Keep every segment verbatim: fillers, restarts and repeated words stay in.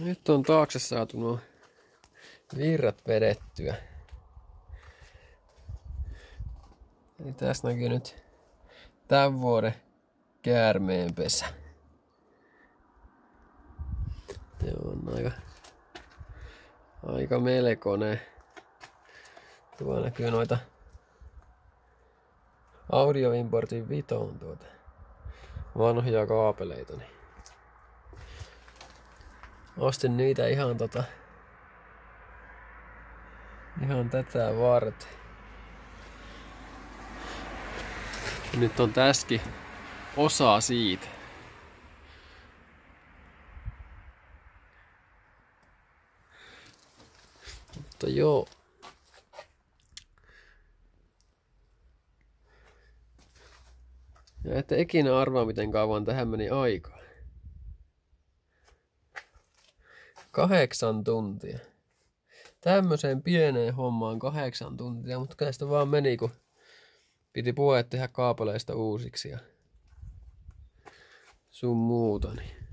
Nyt on taakse saatu nuo virrat vedettyä. Eli tässä näkyy nyt tämän vuoden käärmeenpesä. Se on aika, aika melkoinen. Tuo näkyy noita audioimportin vitoon tuota vanhoja kaapeleita. Niin. Ostin niitä ihan tota ihan tätä varten. Nyt on tässäkin osa siitä. Mutta joo. Ja ette ikinä arvaa miten kauan tähän meni aikaa. Kahdeksan tuntia. Tämmöiseen pieneen hommaan kahdeksan tuntia, mutta kyllä sitä vaan meni, kun piti puheet tehdä kaapeleista uusiksi ja sun muuta. Niin.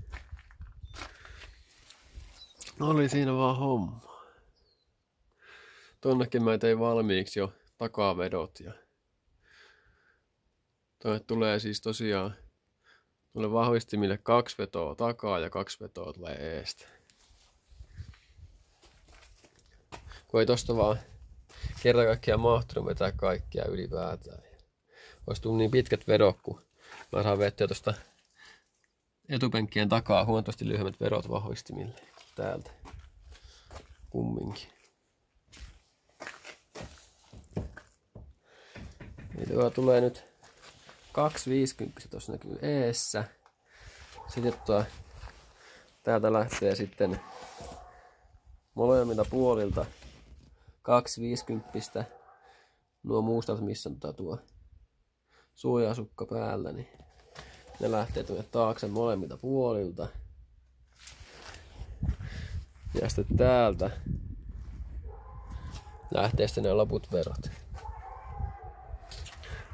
Oli siinä vaan homma. Tonnekin mä tein valmiiksi jo takavedot. Ja tuonne tulee siis tosiaan tulee vahvistimille kaksi vetoa takaa ja kaksi vetoa tulee eestä. Kun ei tosta vaan kerta kaikkiaan mahtunut vetää kaikkia ylipäätään. Olisi tullut niin pitkät vedot, kun mä saan vettyä tuosta etupenkkien takaa huomattavasti lyhyemmät vedot vahvistimille täältä kumminkin. Eli tuolla tulee nyt kaksi viisikymmentä tuossa näkyy eessä. Sitten tuo, täältä lähtee sitten molemmilta puolilta kaksi viisikymmentä. Nuo muustat, missä on tuo suojasukka päällä, niin ne lähtee tuonne taakse molemmilta puolilta. Ja sitten täältä lähtee sitten ne loput verot.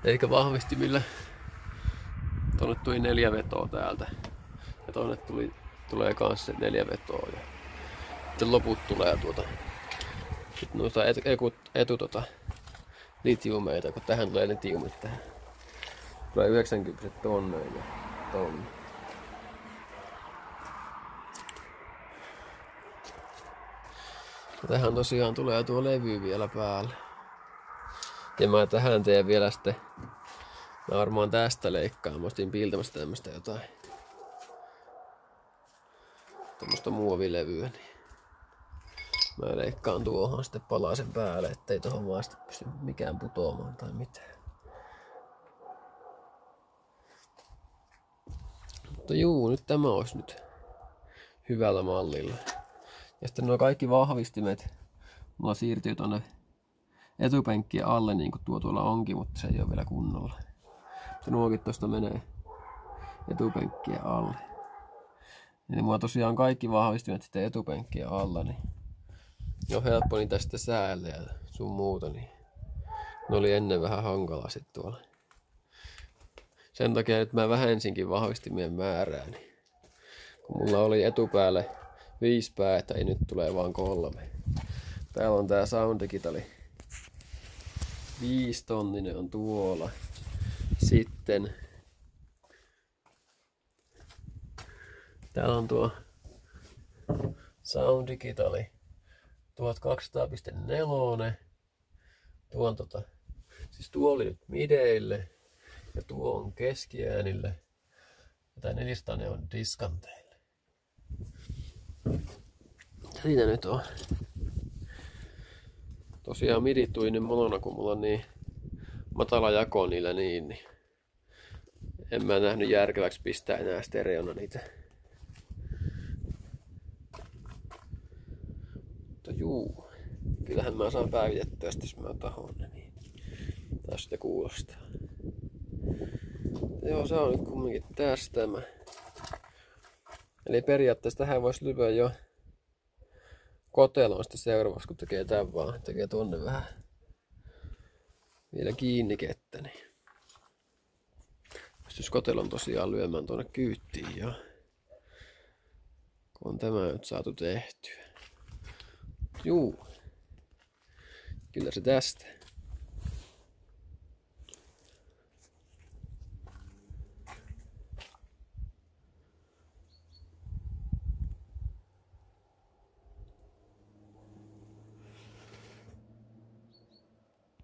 Eikä vahvistimille tuonne tuli neljä vetoa täältä. Ja tuonne tuli, tulee kans se neljä vetoa. Ja sitten loput tulee tuota. Sitten noista etu, etu, etu tota, litiumeita, kun tähän tulee litiumit tähän. Tulee yhdeksänkymmentä tonne ja tonne. Ja tähän tosiaan tulee tuo levy vielä päälle. Ja mä tähän teen vielä sitten, mä varmaan tästä leikkaan, mä ostin piiltämästä tämmöstä jotain. Tämmöstä muovilevyä, niin. Mä leikkaan tuohon sitten palasen päälle, ettei tohon vaan sitten pysty mikään putoamaan tai mitään. Mutta juu, nyt tämä olisi nyt hyvällä mallilla. Ja sitten nuo kaikki vahvistimet mulla siirtyy tonne etupenkkien alle, niin kuin tuo tuolla onkin, mutta se ei ole vielä kunnolla. Mutta nuokin tosta menee etupenkkien alle. Eli mulla tosiaan kaikki vahvistimet sitten etupenkkien alla, niin on helppo niitä sitten säälle ja sun muuta, niin ne oli ennen vähän hankalaa sitten tuolla. Sen takia nyt mä vähensinkin vahvistimien määrää, niin kun mulla oli etupäälle viisi päätä, ei nyt tulee vaan kolme. Täällä on tää Soundigitali. Viisi tonninen on tuolla. Sitten täällä on tuo Soundigitali. tuhatkaksisataaneljä. Tuo on tota, siis tuo oli nyt mideille ja tuo on keskiäänille ja tää neljäsataa ne on diskanteille. Siinä nyt on. Tosiaan midit tuli nyt monona, kun mulla on niin matala jako niillä niin, niin en mä nähnyt järkeväksi pistää enää stereona niitä. Juu, kyllähän mä saan päivitettyä sitten, jos mä tahon ne, niin taas sitä kuulostaa. Joo, se on nyt kumminkin tässä tämä. Eli periaatteessa tähän voisi lyödä jo kotelon sitten seuraavaksi, kun tekee tämän vaan. Tekee tuonne vähän vielä kiinnikettä, niin pystyisi kotelon tosiaan lyömään tuonne kyyttiin ja on tämä nyt saatu tehtyä. Juu. Kyllä se tästä.